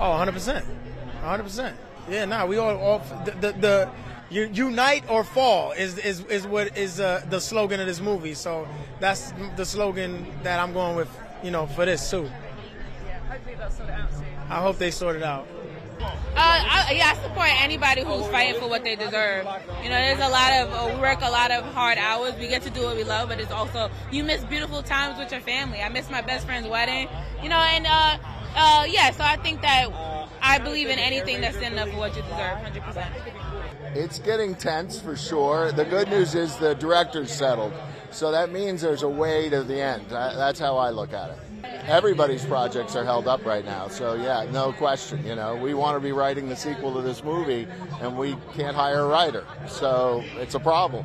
Oh, 100%. 100%. Yeah, nah, we all the unite or fall is what is the slogan of this movie. So that's the slogan that I'm going with, you know, for this too. Yeah, hopefully they'll sort it out soon. I hope they sort it out. I support anybody who's fighting for what they deserve. You know, there's a lot of we work a lot of hard hours. We get to do what we love, but it's also you miss beautiful times with your family. I miss my best friend's wedding. You know, and yeah. So I think that I believe in anything that's in love for what you deserve, 100%. It's getting tense for sure. The good news is the director's settled, so that means there's a way to the end. That's how I look at it. Everybody's projects are held up right now, so yeah, no question. You know, we want to be writing the sequel to this movie, and we can't hire a writer, so it's a problem.